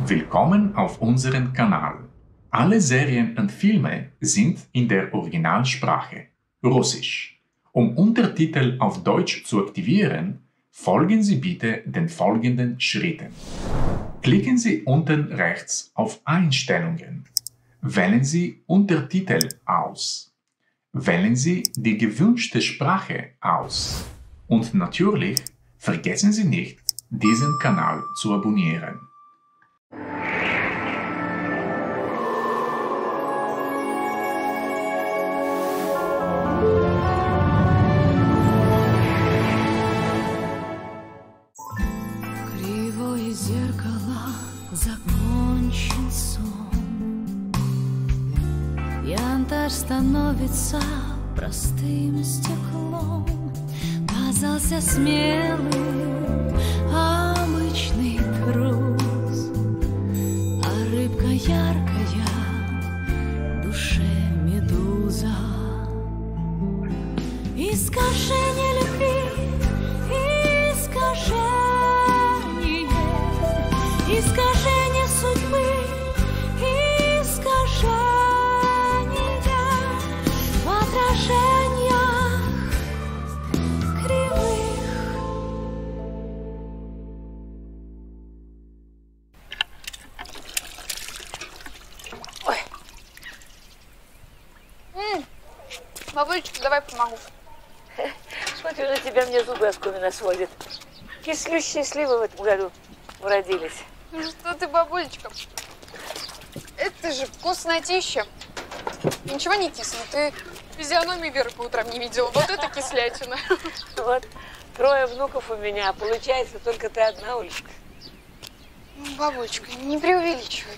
Willkommen auf unserem Kanal. Alle Serien und Filme sind in der Originalsprache, Russisch. Um Untertitel auf Deutsch zu aktivieren, folgen Sie bitte den folgenden Schritten. Klicken Sie unten rechts auf Einstellungen. Wählen Sie Untertitel aus. Wählen Sie die gewünschte Sprache aus. Und natürlich vergessen Sie nicht, diesen Kanal zu abonnieren. Кривое зеркало, закончен сон. Янтарь становится простым стеклом. Казался смелым, обычный трус, а рыбка яркая, душе медуза. Искажение любви, искажение, искажение судьбы, искажение в отражениях кривых. Ой. Бабулечка, давай помогу. Смотри, на тебя мне зубы оскомина сводит. Кислющие сливы в этом году уродились. Ну что ты, бабулечка? Это же вкуснотища. Ничего не кисло. Ты физиономию Веры по утрам не видела. Вот это кислятина. Вот, трое внуков у меня, получается только ты одна, Олечка. Ну, бабулечка, не преувеличивай.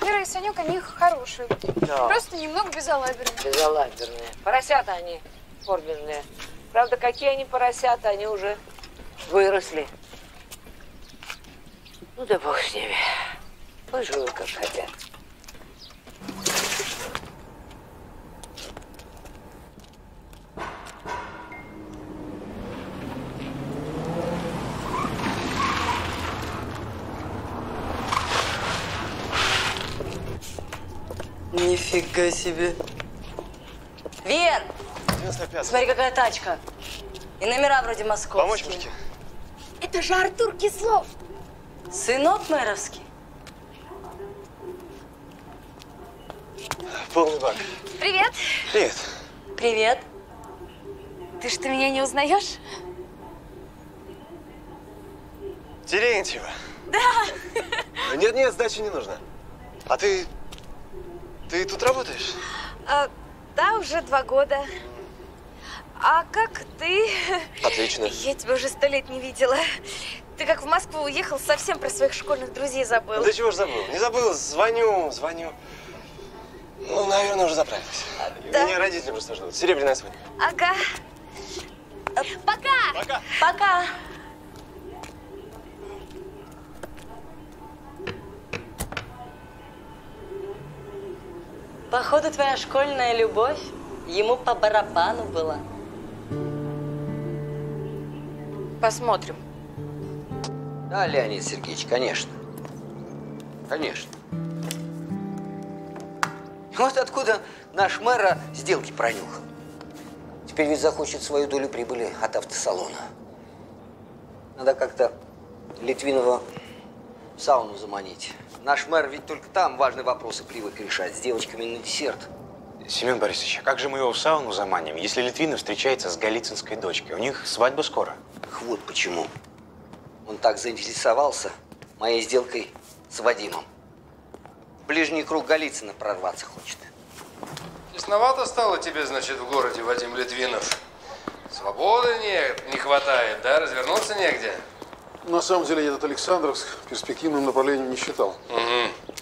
Вера и Санёк, они хорошие. Да. Просто немного безалаберные. Безалаберные. Поросята они. Форменные. Правда, какие они поросята, они уже выросли. Ну да бог с ними. Пусть живут как хотят. Нифига себе. Вер! 95. Смотри, какая тачка. И номера вроде московские. Помочь, Мишке? Это же Артур Кислов. Сынок мэровский. Полный бак. Привет. Привет. Привет. Ты что, меня не узнаешь? Терентьева. Да. Нет-нет, сдачи не нужно. А ты... Ты тут работаешь? А, да, уже 2 года. А как ты? Отлично. Я тебя уже 100 лет не видела. Ты как в Москву уехал, совсем про своих школьных друзей забыл. Ну, да чего ж забыл? Не забыл, звоню. Ну, наверное, уже заправилась. Да. Меня родители просто ждут. Серебряная свадьба. Ага. Пока! Пока! Пока! Походу, твоя школьная любовь ему по барабану была. Посмотрим. Да, Леонид Сергеевич, конечно. Конечно. Вот откуда наш мэр сделки пронюхал. Теперь ведь захочет свою долю прибыли от автосалона. Надо как-то Литвинова в сауну заманить. Наш мэр ведь только там важные вопросы привык решать. С девочками на десерт. Семен Борисович, а как же мы его в сауну заманим, если Литвинов встречается с голицынской дочкой? У них свадьба скоро. Ах, вот почему. Он так заинтересовался моей сделкой с Вадимом. В ближний круг Голицына прорваться хочет. Тесновато стало тебе, значит, в городе, Вадим Литвинов? Свободы не хватает, да? Развернуться негде? На самом деле, этот Александровск перспективным направлением не считал. Угу.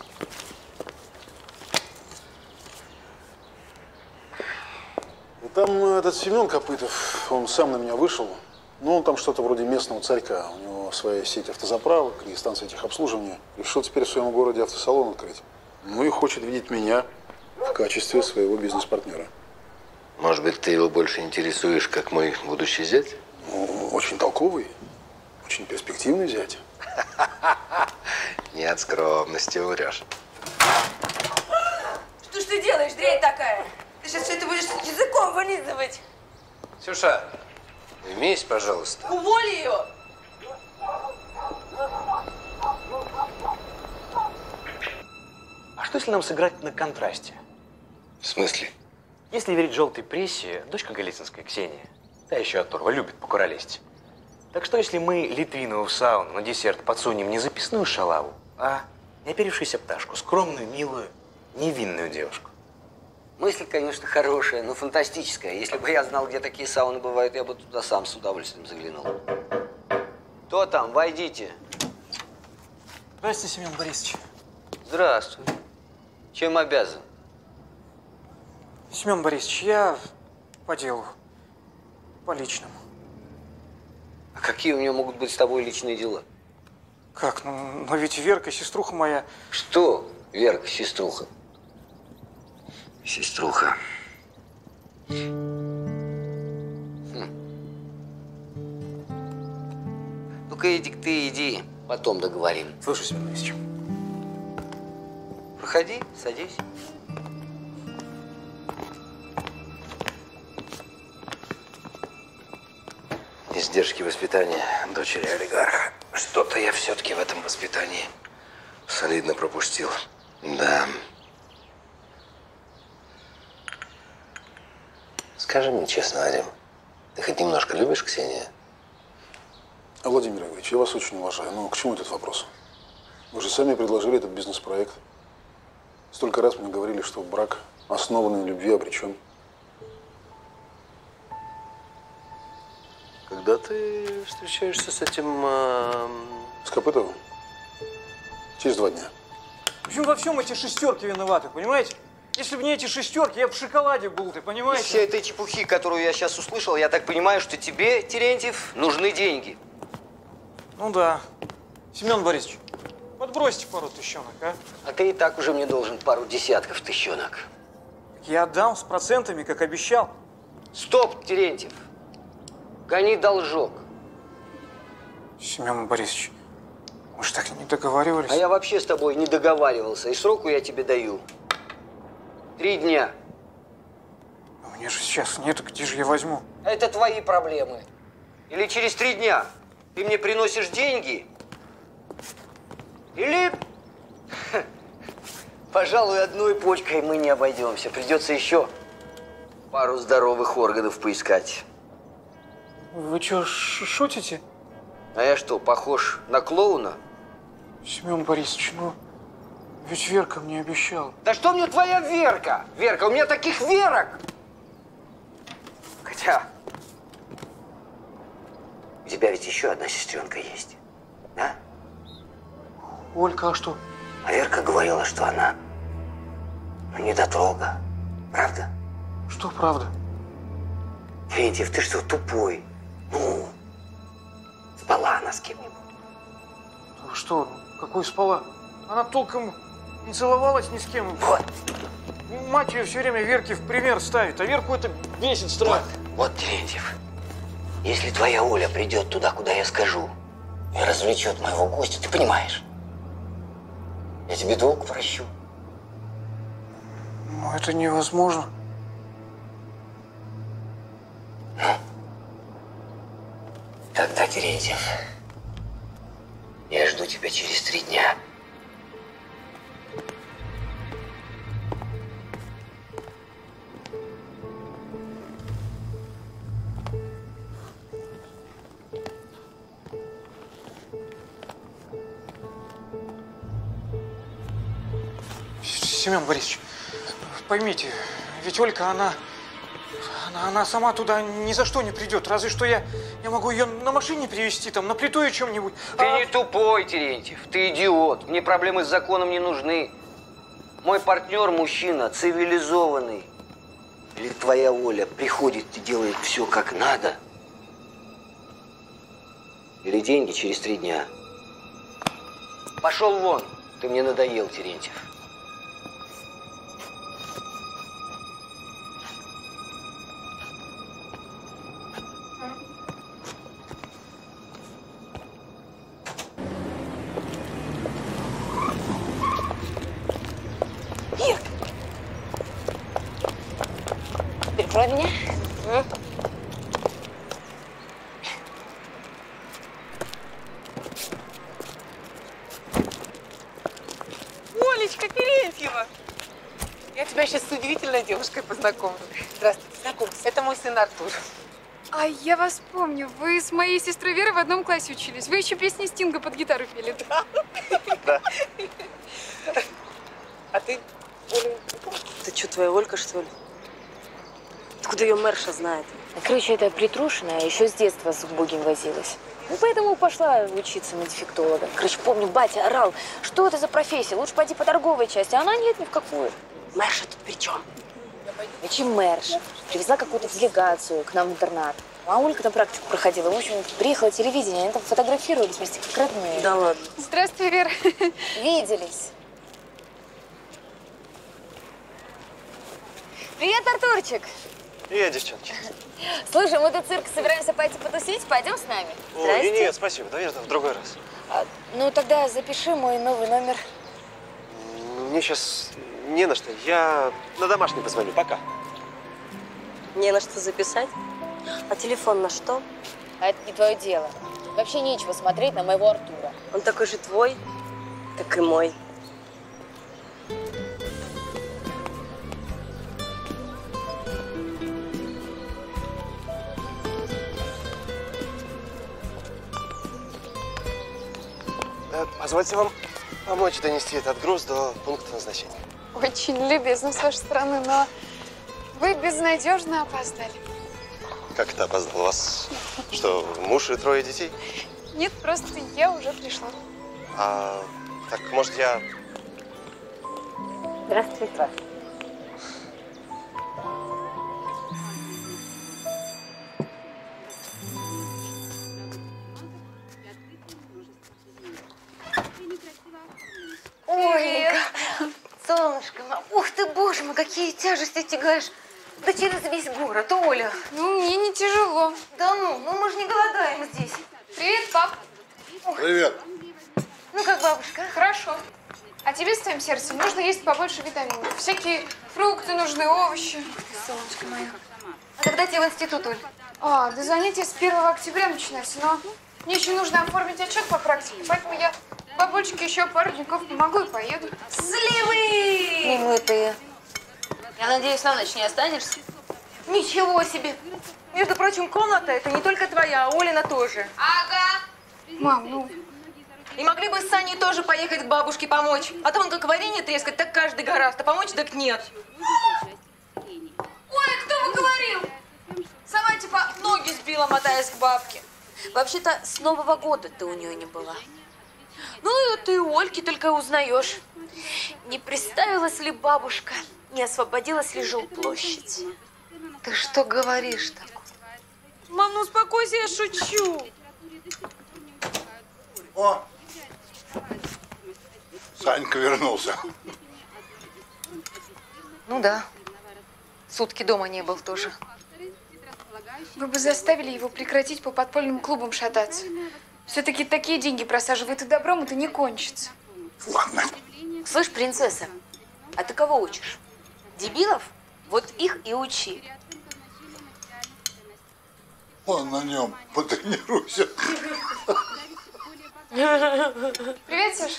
Там этот Семен Копытов, он сам на меня вышел, но он там что-то вроде местного царька. У него своя сеть автозаправок и станция техобслуживания. Решил теперь в своем городе автосалон открыть. Ну и хочет видеть меня в качестве своего бизнес-партнера. Может быть, ты его больше интересуешь, как мой будущий зять? Ну, очень толковый, очень перспективный зять. Не от скромности умрешь. Что ж ты делаешь, дрянь такая? Ты сейчас все это будешь языком вылизывать. Ксюша, вмесь, пожалуйста. Уволи ее! А что, если нам сыграть на контрасте? В смысле? Если верить желтой прессе, дочка голицынская, Ксения, та еще оторва, любит покуролезть. Так что, если мы Литвинову в сауну на десерт подсунем не записную шалаву, а неоперившуюся пташку, скромную, милую, невинную девушку? Мысль, конечно, хорошая, но фантастическая. Если бы я знал, где такие сауны бывают, я бы туда сам с удовольствием заглянул. Кто там? Войдите. Здравствуйте, Семен Борисович. Здравствуй. Чем обязан? Семен Борисович, я по делу, по личному. А какие у меня могут быть с тобой личные дела? Как? Но ведь Верка, сеструха моя… Что Верка, сеструха? Сеструха. Ну-ка, Эдик, ты иди, потом договорим. Слушай, Семен Борисович. Проходи, садись. Издержки воспитания дочери олигарха. Что-то я все-таки в этом воспитании солидно пропустил. Да. Скажи мне честно, Вадим, ты хоть немножко любишь Ксению? Владимир Игорьевич, я вас очень уважаю, но к чему этот вопрос? Вы же сами предложили этот бизнес-проект. Столько раз мне говорили, что брак, основанный на любви, обречен. Когда ты встречаешься с этим… С Копытовым? Через 2 дня. В общем, во всем эти шестерки виноваты, понимаете? Если бы не эти шестерки, я бы в шоколаде был, ты понимаешь? Из всей этой чепухи, которую я сейчас услышал, я так понимаю, что тебе, Терентьев, нужны деньги. Ну да. Семен Борисович, подбросьте пару тыщенок, а? А ты и так уже мне должен пару десятков тыщенок. Я отдам с процентами, как обещал. Стоп, Терентьев! Гони должок. Семен Борисович, мы же так и не договаривались. А я вообще с тобой не договаривался. И сроку я тебе даю. 3 дня. Но мне же сейчас нету, где же я возьму? Это твои проблемы. Или через 3 дня ты мне приносишь деньги, или… Пожалуй, одной почкой мы не обойдемся. Придется еще пару здоровых органов поискать. Вы что, шутите? А я что, похож на клоуна? Семен Борисович, ну ведь Верка мне обещала. Да что мне твоя Верка? Верка, у меня таких Верок! Хотя… У тебя ведь еще одна сестренка есть, да? Олька, а что? А Верка говорила, что она недотрога. Правда? Что правда? Терентьев, ты что, тупой? Ну, спала она с кем-нибудь. Ну что, какой спала? Она толком не целовалась ни с кем. Вот. Мать ее все время Верке в пример ставит, а Верку это бесит страх. Вот, Терентьев, если твоя Оля придет туда, куда я скажу, и развлечет моего гостя, ты понимаешь? Я тебе долг прощу. Ну, это невозможно. Ну? Тогда, Терентьев, я жду тебя через 3 дня. Семен Борисович, поймите, ведь Олька, она сама туда ни за что не придет, разве что я могу ее на машине привезти, там, на плиту и чем-нибудь. Ты не тупой, Терентьев, ты идиот. Мне проблемы с законом не нужны. Мой партнер мужчина, цивилизованный. Или твоя Оля приходит и делает все как надо, или деньги через 3 дня. Пошел вон, ты мне надоел, Терентьев. Спасибо. Я тебя сейчас с удивительной девушкой познакомлю. Здравствуйте. Знакомься. Это мой сын Артур. А я вас помню. Вы с моей сестрой Верой в одном классе учились. Вы еще песни Стинга под гитару пели. Да. А ты, Оля, ты что, твоя Олька, что ли? Откуда ее мэрша знает? Короче, это притрушенная, еще с детства с убогим возилась. Ну, поэтому пошла учиться на дефектолога. Короче, помню, батя орал, что это за профессия, лучше пойди по торговой части, а она нет ни в какую. Мэрша тут при чем? Зачем мэрша? Привезла какую-то делегацию к нам в интернат. А Олька там практику проходила. В общем, приехало телевидение, они там фотографировались вместе, как родные. Да ладно. Здравствуй, Вера. Виделись. Привет, Артурчик. Привет, девчонки. Слушай, мы тут в цирк собираемся пойти потусить, пойдем с нами? Ой, нет, спасибо, давай в другой раз. А, ну тогда запиши мой новый номер. Мне сейчас не на что, я на домашний позвоню, пока. Не на что записать? А телефон на что? А это не твое дело. Вообще нечего смотреть на моего Артура. Он такой же твой, как и мой. Позвольте вам помочь донести этот груз до пункта назначения. Очень любезно с вашей стороны, но вы безнадежно опоздали. Как это опоздал? У вас что, муж и 3 детей? Нет, просто я уже пришла. А, так, может, я… Здравствуйте, вас. Боже мой, какие тяжести тягаешь. Да через весь город, Оля. Ну, мне не тяжело. Да ну, мы же не голодаем здесь. Привет, пап. Привет. Ну, как бабушка? Хорошо. А тебе с твоим сердцем нужно есть побольше витаминов. Всякие фрукты нужны, овощи. Ух ты, солнышко мое. А когда тебе в институт, Оль? А, да занятия с 1 октября начинаются, но мне еще нужно оформить отчет по практике, поэтому я бабульчике еще пару деньков помогу и поеду. Сливы! Милые. Я надеюсь, на ночь не останешься? Ничего себе! Между прочим, комната это не только твоя, а Олина тоже. Ага! Мам, ну… И могли бы с Саней тоже поехать к бабушке помочь. А то он как варенье трескать, так каждый гораздо. Помочь так нет. Ой, кто бы говорил? Сама типа ноги сбила, мотаясь к бабке. Вообще-то с Нового года ты у нее не была. Ну, ты у Ольки только узнаешь. Не приставилась ли бабушка? Не освободилась ли жилплощадь? Ты что говоришь так? Мам, ну успокойся, я шучу. О! Санька вернулся. Ну да. Сутки дома не был тоже. Вы бы заставили его прекратить по подпольным клубам шататься. Все-таки такие деньги просаживают, и добром это не кончится. Ладно. Слышь, принцесса, а ты кого учишь? Дебилов? Вот их и учи. Он на нем потренируйся. Привет, Серёж.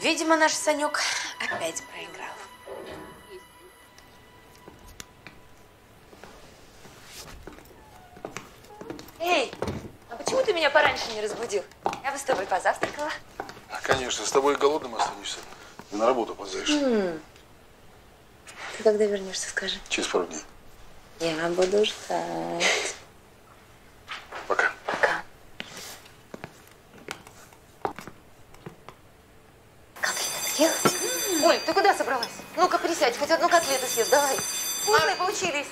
Видимо, наш Санёк опять проиграл. Эй, а почему ты меня пораньше не разбудил? Я бы с тобой позавтракала. А, конечно, с тобой и голодным останешься. И на работу позовешь. Ты когда вернешься, скажи? Через пару дней. Я буду ждать. Пока. Пока. Котлетки? Оль, ты куда собралась? Ну-ка, присядь, хоть одну котлету съешь, давай. Вкусные получились.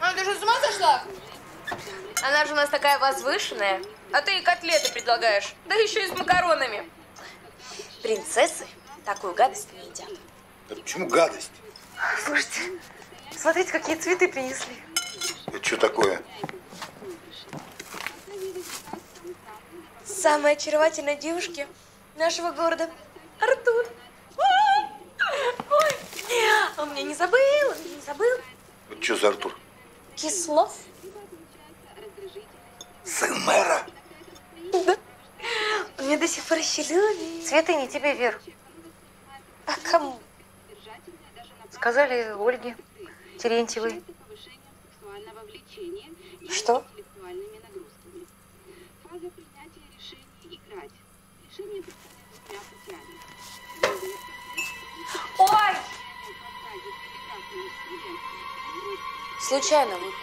А, ты же с ума сошла? Она же у нас такая возвышенная, а ты ей котлеты предлагаешь, да еще и с макаронами. Принцессы такую гадость не едят. Да почему гадость? Слушайте, смотрите, какие цветы принесли. Это что такое? Самые очаровательные девушки нашего города. Артур. Ой, он меня не забыл, не забыл. Это что за Артур? Кислов? Сын мэра? Да. Он меня до сих пор расщедрил. Цветы не тебе, Вер. А кому? Сказали Ольге Терентьевой. Что? Ой! Случайно выпал.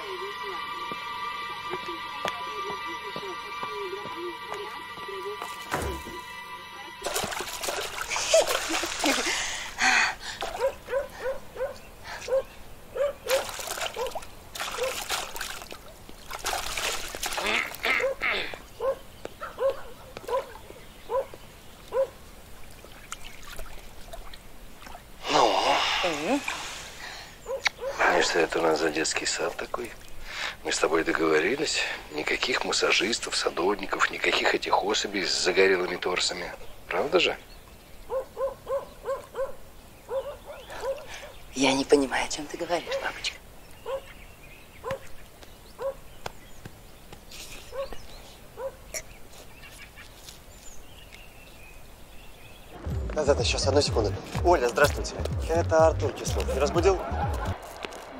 Это у нас за детский сад такой. Мы с тобой договорились. Никаких массажистов, садовников, никаких этих особей с загорелыми торсами. Правда же? Я не понимаю, о чем ты говоришь, папочка. Да-да-да, сейчас, одну секунду. Оля, здравствуйте. Это Артур Кислов. Не разбудил?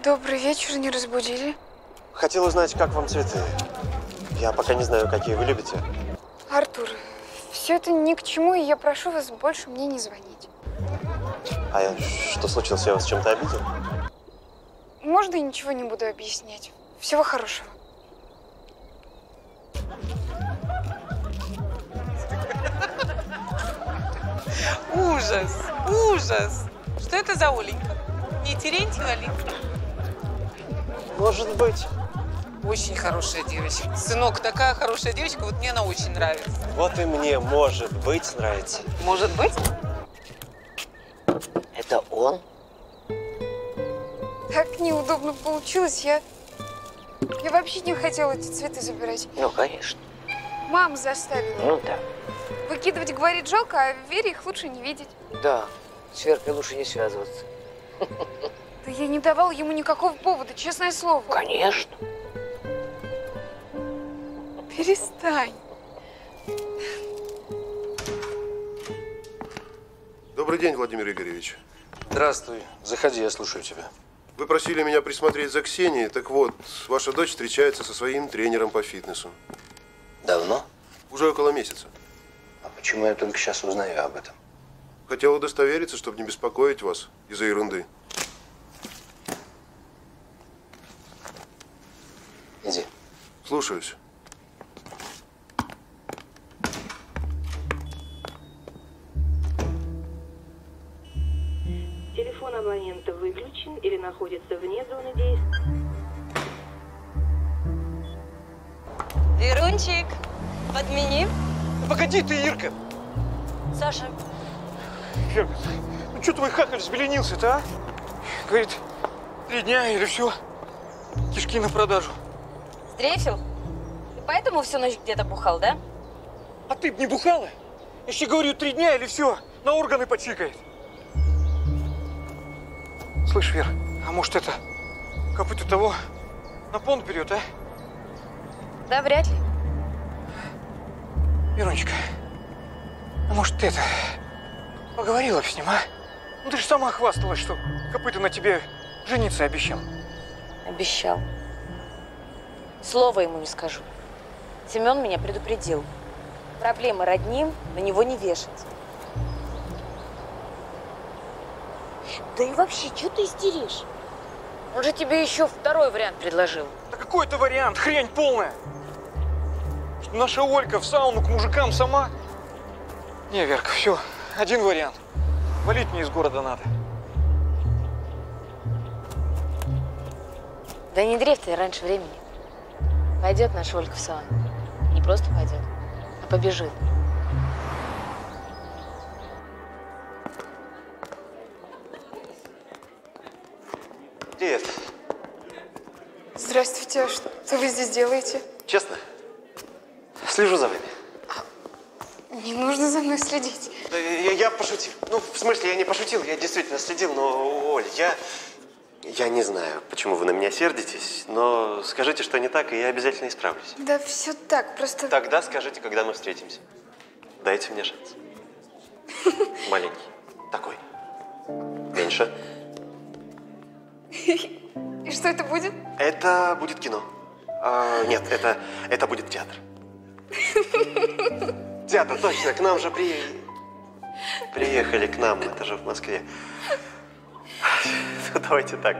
Добрый вечер, не разбудили. Хотел узнать, как вам цветы. Я пока не знаю, какие вы любите. Артур, все это ни к чему, и я прошу вас больше мне не звонить. А я, что случилось? Я вас чем-то обидел? Можно я ничего не буду объяснять? Всего хорошего. Ужас, ужас. Что это за Оленька? Не Терентьева ли? Может быть. Очень хорошая девочка. Сынок, такая хорошая девочка, вот мне она очень нравится. Вот и мне, может быть, нравится. Может быть? Это он? Так неудобно получилось, я вообще не хотела эти цветы забирать. Ну, конечно. Мама заставила. Ну, да. Выкидывать, говорит, жалко, а Вере их лучше не видеть. Да, с Веркой лучше не связываться. Да я не давала ему никакого повода, честное слово. Конечно. Перестань. Добрый день, Владимир Игорьевич. Здравствуй. Заходи, я слушаю тебя. Вы просили меня присмотреть за Ксенией. Так вот, ваша дочь встречается со своим тренером по фитнесу. Давно? Уже около месяца. А почему я только сейчас узнаю об этом? Хотел удостовериться, чтобы не беспокоить вас из-за ерунды. Иди. Слушаюсь. Телефон абонента выключен или находится вне зоны действия. Верунчик, подмени. Погоди ты, Ирка. Саша. Ферка, ну что твой хахаль взбеленился-то, а? Говорит, 3 дня или все, кишки на продажу. Стрефил? Ты поэтому всю ночь где-то бухал, да? А ты б не бухала? Я тебе говорю, 3 дня или все, на органы почикает. Слышь, Вер, а может это копыто того на понт берет, а? Да, вряд ли. Веронечка, а может это... Поговорила б с ним, а? Ну ты же сама хвасталась, что копыто на тебе жениться обещал. Обещал. Слова ему не скажу. Семен меня предупредил. Проблемы родним, на него не вешать. Да и вообще, что ты истеришь? Он же тебе еще второй вариант предложил. Да какой это вариант? Хрень полная. Что наша Олька в сауну к мужикам сама? Не, Верка, все. Один вариант. Валить мне из города надо. Да не дрейфь ты раньше времени. Пойдет наша Ольга в салон. Не просто пойдет, а побежит. Привет. Здравствуйте. А что вы здесь делаете? Честно? Слежу за вами. Не нужно за мной следить. Да, я пошутил. Ну, в смысле, я не пошутил, я действительно следил, но, Оль, я... Я не знаю, почему вы на меня сердитесь, но скажите, что не так, и я обязательно исправлюсь. Да все так, просто… Тогда скажите, когда мы встретимся. Дайте мне шанс. Маленький. Такой. Меньше. И что это будет? Это будет кино. Нет, это будет театр. Театр, точно, к нам же приехали, к нам, это же в Москве. Ну, давайте так,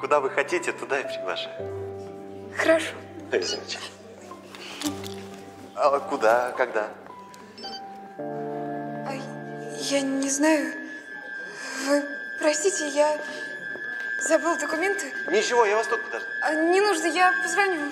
куда вы хотите, туда и приглашаю. Хорошо. Замечательно. А куда, когда? Я не знаю. Вы простите, я забыл документы. Ничего, я вас тут подожду. Не нужно, я позвоню.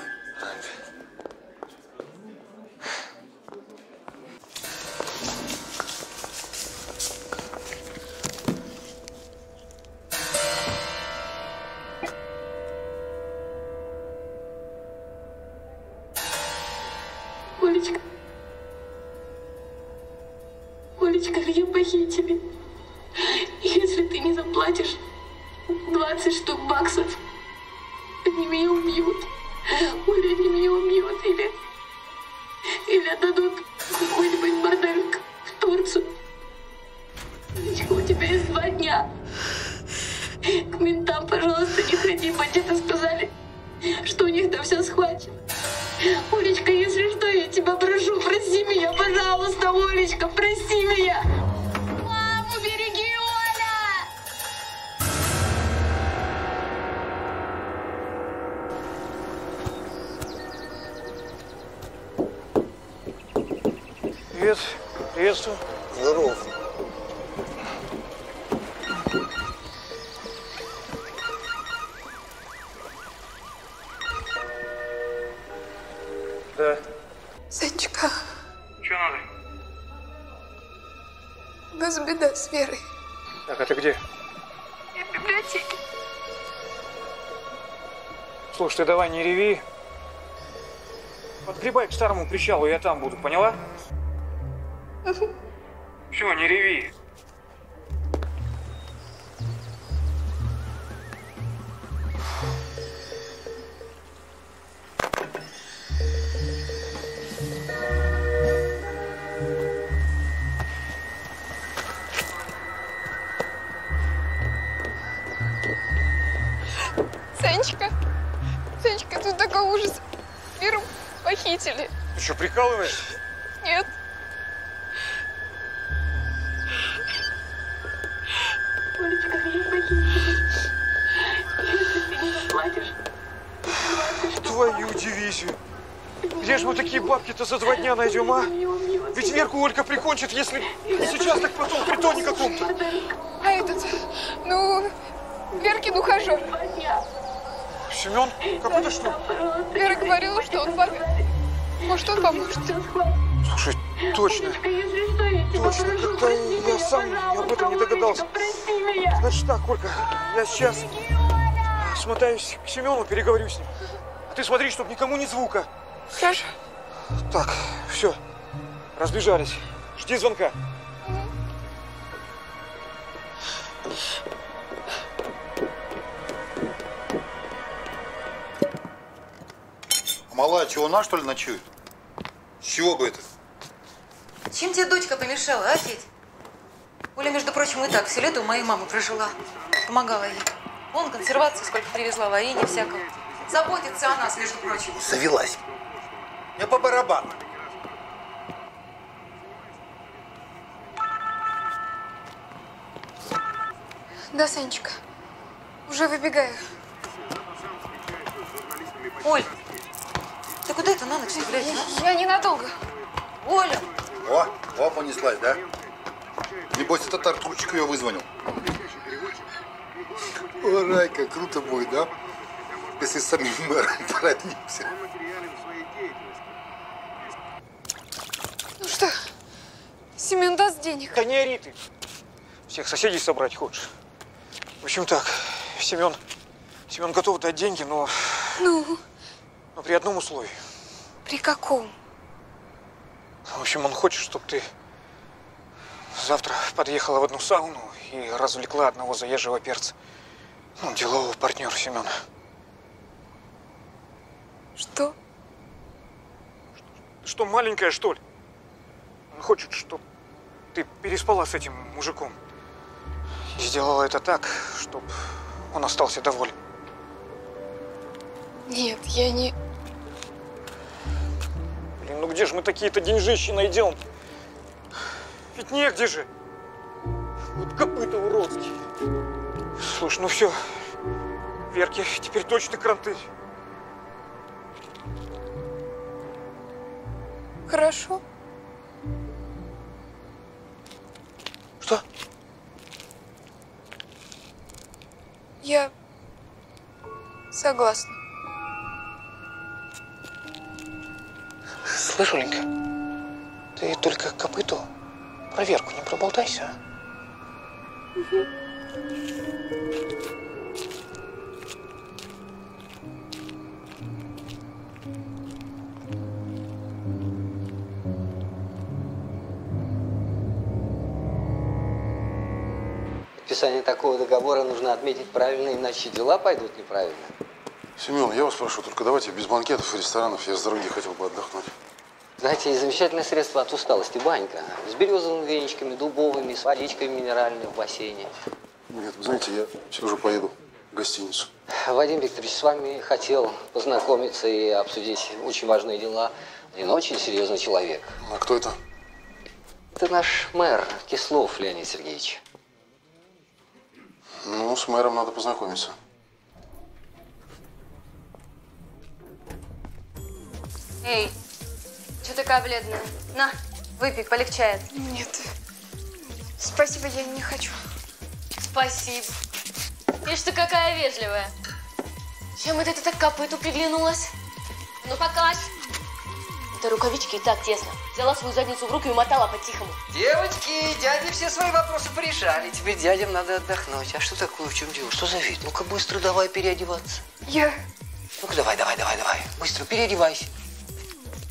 Ты давай не реви. Подгребай к старому причалу, я там буду, поняла? Чего, не реви? Прикалываешься? Нет. Олечка, меня похитили. Если ты не заплатишь, твою дивизию. Где же мы такие бабки-то за 2 дня найдем, а? Ведь Верку Ольга прикончит, если сейчас, так потом в притоне каком-то. А этот, ну, Веркин ухажер. Семен Копытов, что ли? Вера говорила, что он папин. Может, он поможет? Слушай, точно. Точно, как-то я сам об этом не догадался. Значит так, Ольга, я сейчас смотаюсь к Семену, переговорю с ним. А ты смотри, чтобы никому ни звука. Хорошо. Так, все, разбежались. Жди звонка. Малая, чего, она, что ли, ночует? С чего бы это? Чем тебе дочка помешала, а, Федь? Оля, между прочим, и так все лето у моей мамы прожила. Помогала ей. Вон консервации сколько привезла, варенья всякого. Заботится о нас, между прочим. Завелась. Я по барабану. Да, Санечка. Уже выбегаю. Оль. Ты куда это на ночь гуляешь? Я ненадолго. Оля! О, понеслась, да? Небось, этот Артурчик ее вызвонил. О, Райка, круто будет, да? Если с самим мэром породимся. Ну что, Семен даст денег? Да не ори ты. Всех соседей собрать хочешь. В общем так, Семен готов дать деньги, но… Ну? Но при одном условии. При каком? В общем, он хочет, чтобы ты завтра подъехала в одну сауну и развлекла одного заезжего перца. Он делового партнера Семена. Что? Что, маленькая, что ли? Он хочет, чтобы ты переспала с этим мужиком. И сделала это так, чтобы он остался доволен. Нет, я не… Блин, ну где же мы такие-то деньжищи найдем? Ведь негде же. Вот копыта уродские. Слушай, ну все. Верке теперь точно кранты. Хорошо. Что? Я согласна. Слышь, Оленька, ты только копыту про Верку не проболтайся. Угу. Подписание такого договора нужно отметить правильно, иначе дела пойдут неправильно. Семен, я вас прошу, только давайте без банкетов и ресторанов, я с дороги хотел бы отдохнуть. Знаете, и замечательное средство от усталости, банька. С березовыми веничками, дубовыми, с водичкой минеральной в бассейне. Нет, вы знаете, я все уже поеду в гостиницу. Вадим Викторович, с вами хотел познакомиться и обсудить очень важные дела. Один очень серьезный человек. А кто это? Это наш мэр Кислов Леонид Сергеевич. Ну, с мэром надо познакомиться. Эй, что такая бледная? На, выпей, полегчает. Нет, спасибо, я не хочу. Спасибо. Видишь, ты какая вежливая. Чем это ты так копыту приглянулась? Ну, покажь. Это рукавички и так тесно. Взяла свою задницу в руки и умотала по-тихому. Девочки, дяди все свои вопросы порешали. Тебе, дядям, надо отдохнуть. А что такое? В чем дело? Что за вид? Ну-ка, быстро давай переодеваться. Я… Ну-ка, давай. Быстро переодевайся.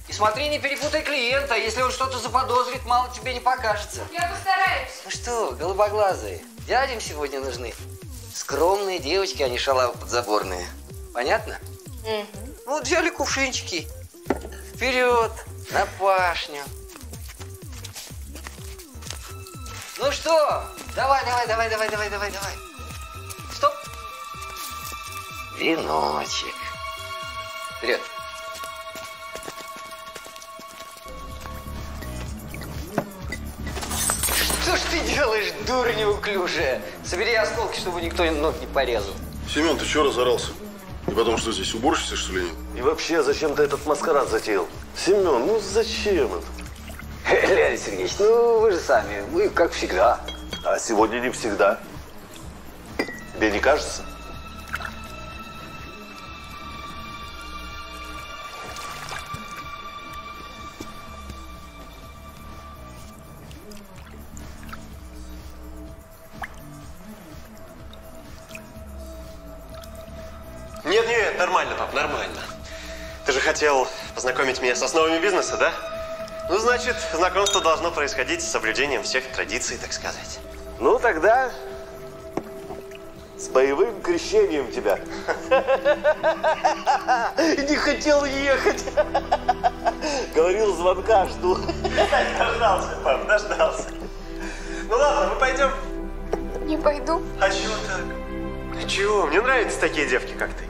И смотри, не перепутай клиента. Если он что-то заподозрит, мало тебе не покажется. Я постараюсь. Ну что, голубоглазые, дядям сегодня нужны скромные девочки, а не шалавы подзаборные. Понятно? Угу. Вот взяли кувшинчики. Вперед, на пашню. Ну что, давай. Стоп. Веночек. Вперед. Что ж ты делаешь, дурь неуклюжая? Собери осколки, чтобы никто ног не порезал. Семен, ты чего разорался? И потом, что здесь уборщица, что ли? И вообще, зачем ты этот маскарад затеял? Семен, ну зачем это? Леонид Сергеевич, ну вы же сами, вы как всегда. А сегодня не всегда. Тебе не кажется? Нет, нормально, пап, нормально. Ты же хотел познакомить меня с основами бизнеса, да? Ну, значит, знакомство должно происходить с соблюдением всех традиций, так сказать. Ну, тогда с боевым крещением тебя. Не хотел ехать. Говорил, звонка жду. Дождался, пап, дождался. Ну, ладно, мы пойдем. Не пойду. А чего так? А чего? Мне нравятся такие девки, как ты.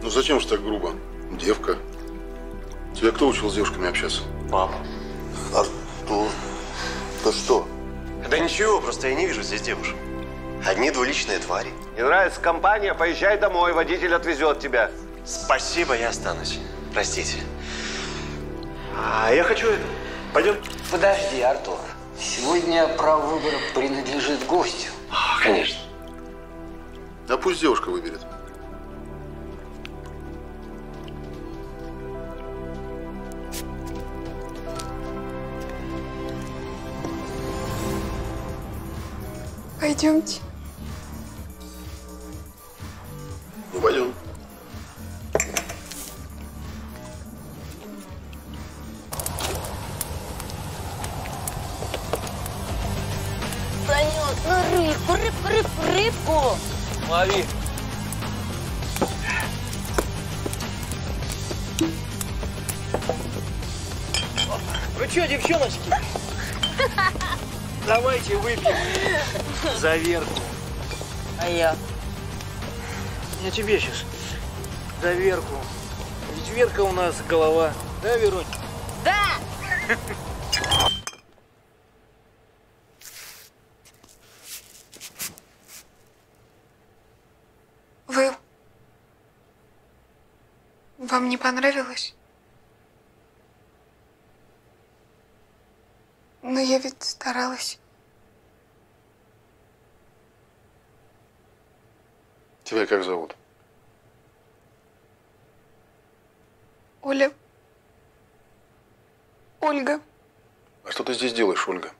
Ну зачем же так грубо? Девка. Тебя кто учил с девушками общаться? Папа. Артур. Да что? Да ничего, просто я не вижу здесь девушек. Одни двуличные твари. Не нравится компания, поезжай домой, водитель отвезет тебя. Спасибо, я останусь. Простите. А я хочу это. Пойдем. Подожди, Артур. Сегодня право выбора принадлежит гостю. Конечно. Да пусть девушка выберет. Пойдемте. Ну, пойдем. Санёк, ну рыбку! Лови! что, девчоночки? Давайте выпьем за Верку. А я? Я тебе сейчас за Верку. Ведь Верка у нас голова. Да, Верунь? Да! Вы... Вам не понравилось? Но я ведь старалась. Тебя как зовут? Оля. Ольга. А что ты здесь делаешь, Ольга?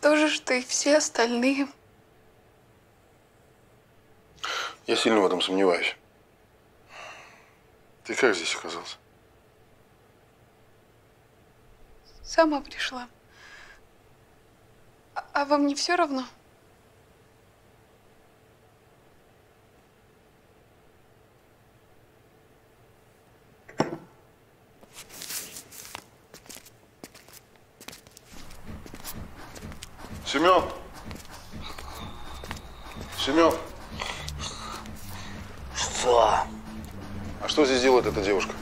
То же, что и все остальные. Я сильно в этом сомневаюсь. Ты как здесь оказался? Сама пришла. А вам не все равно? Семен! Семен! Что? А что здесь делает эта девушка?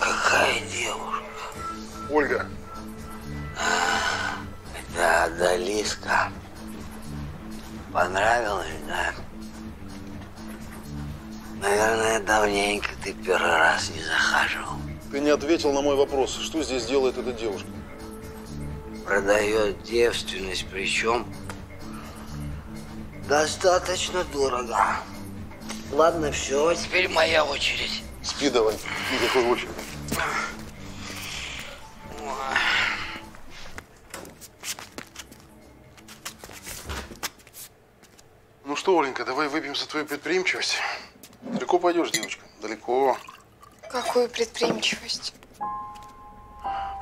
Какая девушка? Ольга. Да, Далиска. Понравилась, да? Наверное, давненько ты первый раз не захаживал. Ты не ответил на мой вопрос, что здесь делает эта девушка? Продает девственность, причем достаточно дорого. Ладно, все, теперь моя очередь. Спи давай, никакой очереди. Ну что, Оленька, давай выпьем за твою предприимчивость. Далеко пойдешь, девочка, далеко. Какую предприимчивость?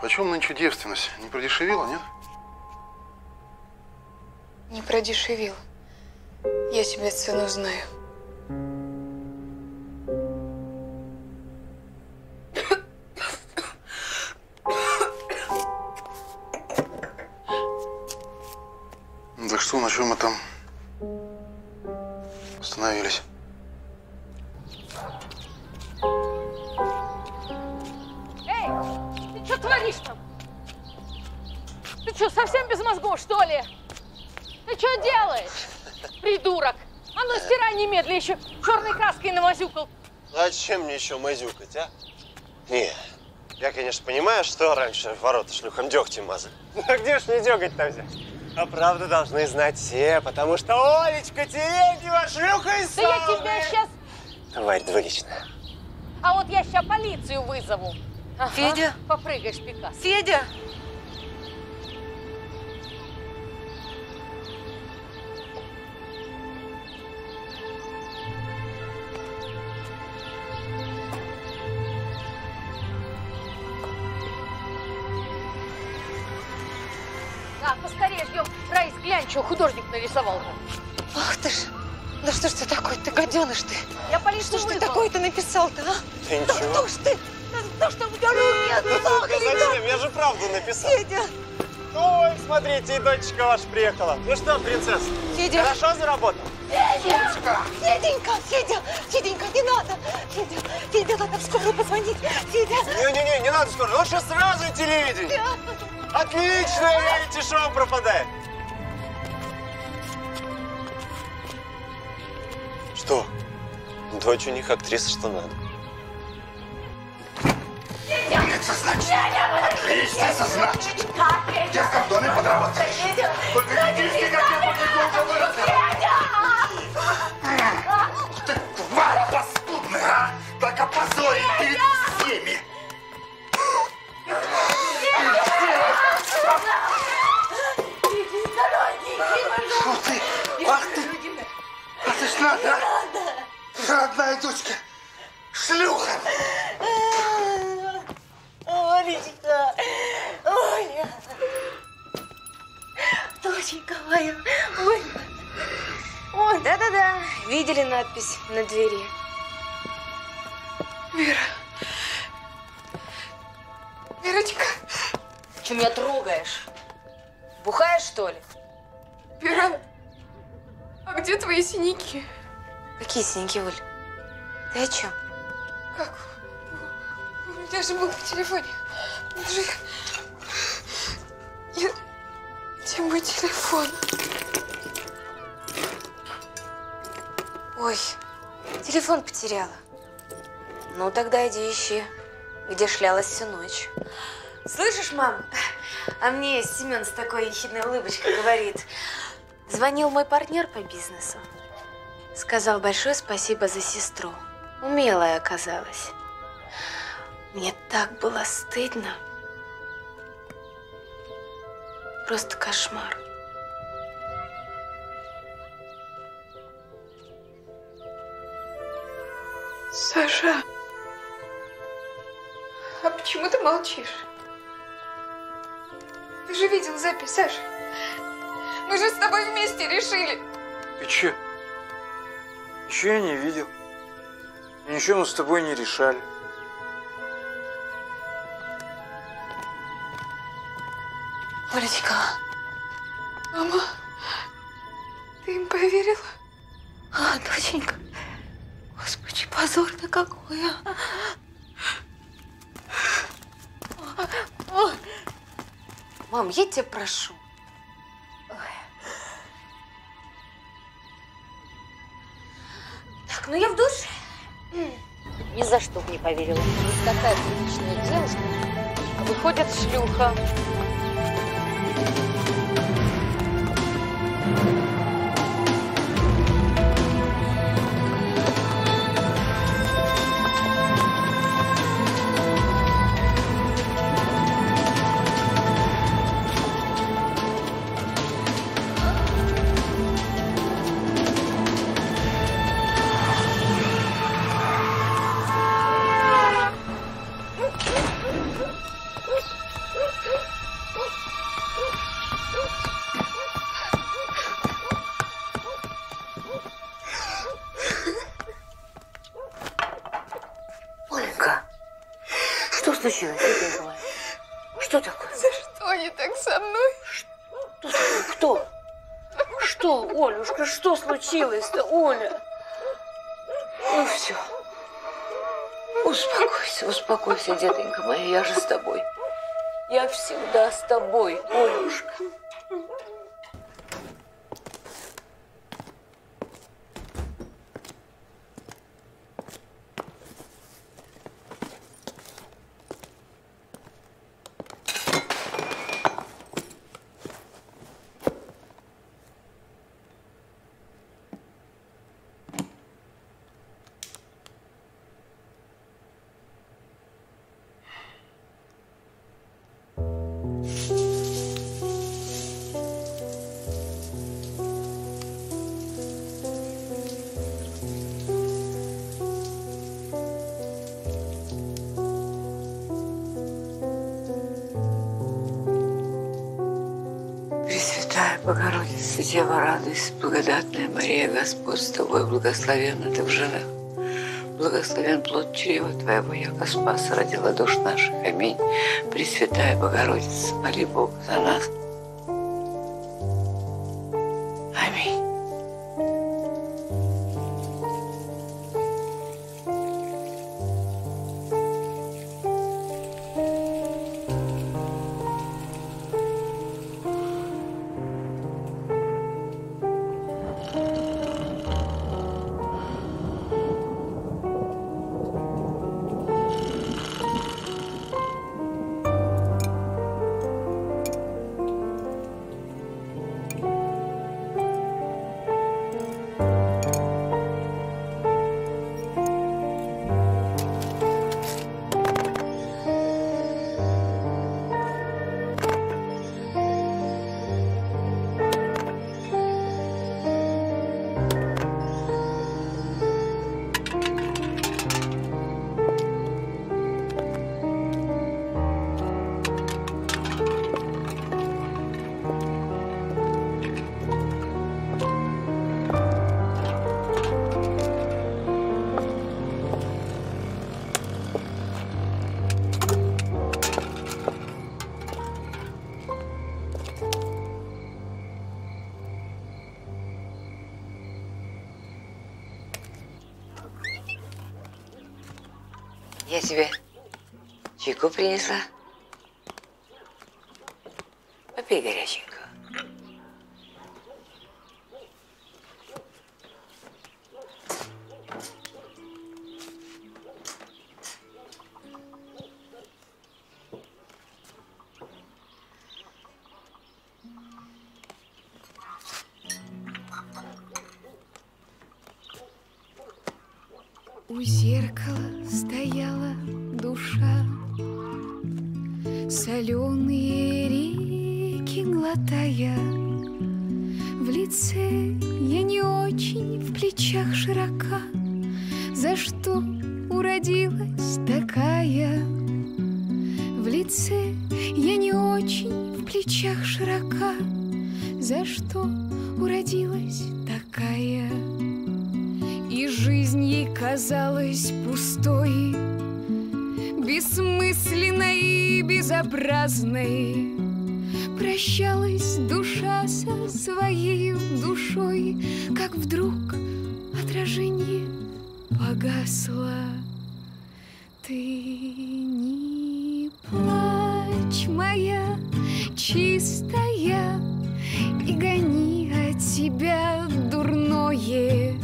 Почем нынче девственность? Не продешевила, нет? Не продешевила. Я себе цену знаю. Так что, на чем мы там остановились? Ты что, совсем без мозгов, что ли? Ты что делаешь, придурок? А ну, стирай немедленно, еще черной краской намазюкал. Зачем мне еще мазюкать, а? Не, я, конечно, понимаю, что раньше ворота шлюхам дегтем мазали. А где ж не деготь-то взять? А правду должны знать все, потому что Олечка Терентьева шлюха и ссоры. Да я тебя сейчас... Тварь двуличная. А вот я сейчас полицию вызову. Ага. Федя? Попрыгаешь, Пикас. Федя! Так, поскорее ждем. Раис, глянь, что художник нарисовал. Ах ты ж! Да что ж ты такой, ты гаденыш ты! Я полицию вызвал. Что ж ты такое-то написал-то, а? Да ничего. Что ж ты? Да что вы руки отсохли! Я же правду написал. Федя! Ой, смотрите, и дочка ваша приехала. Ну что, принцесса, Федя. Хорошо заработал? Федя! Феденька! Федя! Феденька, не надо! Федя! Федя, надо в скорую позвонить! Федя! Не-не-не, не надо в скорую. Лучше сразу телевидение! Отлично, реалити-шоу пропадает! Что? Дочь у них актриса, что надо. Отлично, значит! Отлично, значит! В детском доме подработаешь! Только не диски, как я потихоньку вырос! Ты, тварь паскудная, а! Так опозорен перед всеми! Что ты? Ах ты! А ты ж надо, а? Родная дочка! Шлюха! Олечка, Оля, доченька моя, Оля, Оля. Да-да-да, видели надпись на двери. Вера. Верочка. Ты что меня трогаешь? Бухаешь, что ли? Вера, а где твои синяки? Какие синяки, Оль? Ты о чем? Как? У меня же был в телефоне. Я... Где мой телефон? Ой, телефон потеряла. Ну, тогда иди ищи, где шлялась всю ночь. Слышишь, мам? А мне Семен с такой ехидной улыбочкой говорит. Звонил мой партнер по бизнесу. Сказал большое спасибо за сестру. Умелая оказалась. Мне так было стыдно. Просто кошмар. Саша, а почему ты молчишь? Ты же видел запись, Саша. Мы же с тобой вместе решили. Ты че? Еще я не видел. Ничего мы с тобой не решали. Олечка. Мама, ты им поверила? А, доченька. Господи, позор-то какой, а. Мам, я тебя прошу. Ой. Так, ну я в душе. Ни за что бы не поверила. Здесь такая приличная девушка, а выходит шлюха. Что такое? За что они так со мной? Что такое? Кто? Что, Олюшка, что случилось-то, Оля? Ну все. Успокойся, успокойся, детонька моя, я же с тобой. Я всегда с тобой, Олюшка. Дева, радость, благодатная Мария, Господь с тобой, благословенна ты в женах. Благословен плод чрева твоего, яко спас родила душ наших. Аминь. Пресвятая Богородица, моли Бога за нас. Я тебе чайку принесла. Попей горяченького. У зеркала стояла душа, соленые реки глотая. В лице я не очень, в плечах широка. За что уродилась такая? В лице я не очень, в плечах широка. За что уродилась такая? И жизнь ей казалась пустой, бессмысленной и безобразной. Прощалась душа со своей душой, как вдруг отражение погасло. Ты не плачь, моя чистая, и гони от тебя дурное.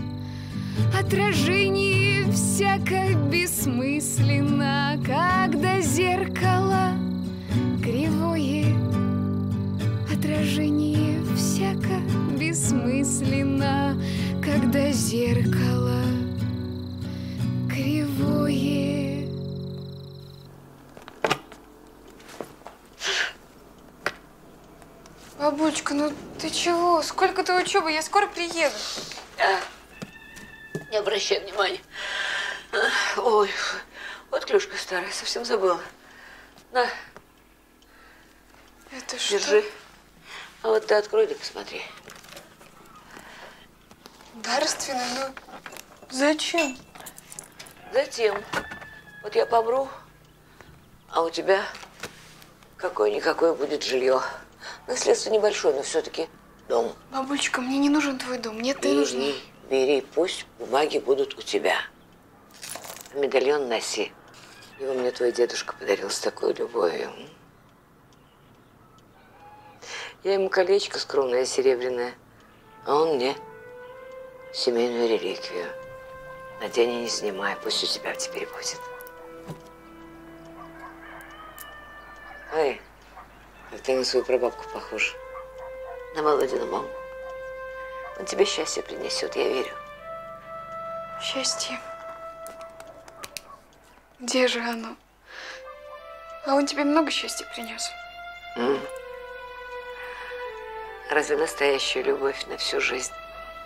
Отражение всяко бессмысленно, когда зеркало кривое. Отражение всяко бессмысленно, когда зеркало кривое. Бабулечка, ну ты чего? Сколько ты учебы? Я скоро приеду. Не обращай внимания. Ой, вот клюшка старая, совсем забыла. На. Это что? Держи. А вот ты открой, да посмотри. Дарственный, ну зачем? Затем. Вот я помру, а у тебя какое-никакое будет жилье. Наследство небольшое, но все-таки дом. Бабулечка, мне не нужен твой дом, мне ты нужна. Бери, пусть бумаги будут у тебя. Медальон носи. Его мне твой дедушка подарил с такой любовью. Я ему колечко скромное, серебряное, а он мне семейную реликвию. Надень и не снимай, пусть у тебя теперь будет. Ой, как ты на свою прабабку похож. На Володину маму. Он тебе счастье принесет, я верю. Счастье? Где же оно? А он тебе много счастья принес? Разве настоящая любовь на всю жизнь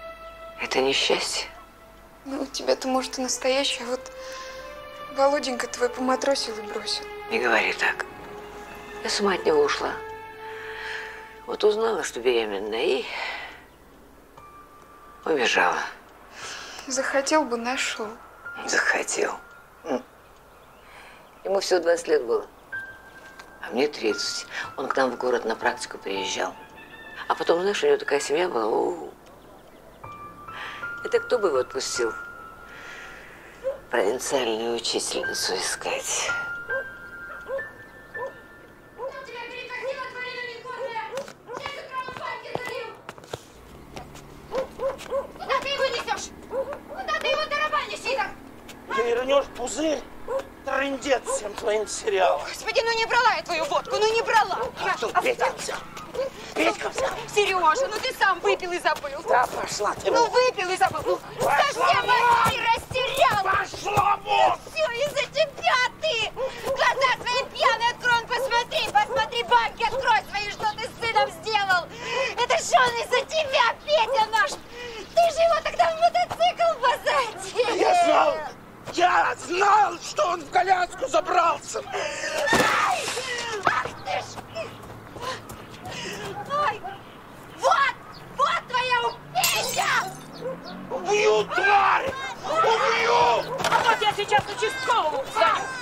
– это не счастье? Ну, у тебя-то, может, и настоящая, а вот Володенька твой поматросил и бросил. Не говори так. Я с ума от него ушла. Вот узнала, что беременна, и… убежала. Захотел бы, нашел. Захотел. Ему всего 20 лет было, а мне 30. Он к нам в город на практику приезжал. А потом, знаешь, у него такая семья была. Это кто бы его отпустил? Провинциальную учительницу искать. Вернешь пузырь, трындец всем твоим сериалом. Господи, ну не брала я твою водку, ну не брала. Петька взял. Петька взял. Сережа, ну ты сам выпил и забыл. Да пошла ты. Ну выпил и забыл. Ну, совсем мозги растерял. Пошла вон. Все из-за тебя ты. Глаза твои пьяные открой, посмотри, посмотри, банки открой свои, что ты с сыном сделал. Это же он из-за тебя, Петя наш. Ты же его тогда в мотоцикл посадил. Я знал. Я знал, что он в коляску забрался! Ай! Ах ты ж! Ой! Вот! Вот твоя упечка! Убью, тварь! Убью! А вот я сейчас участковому встану!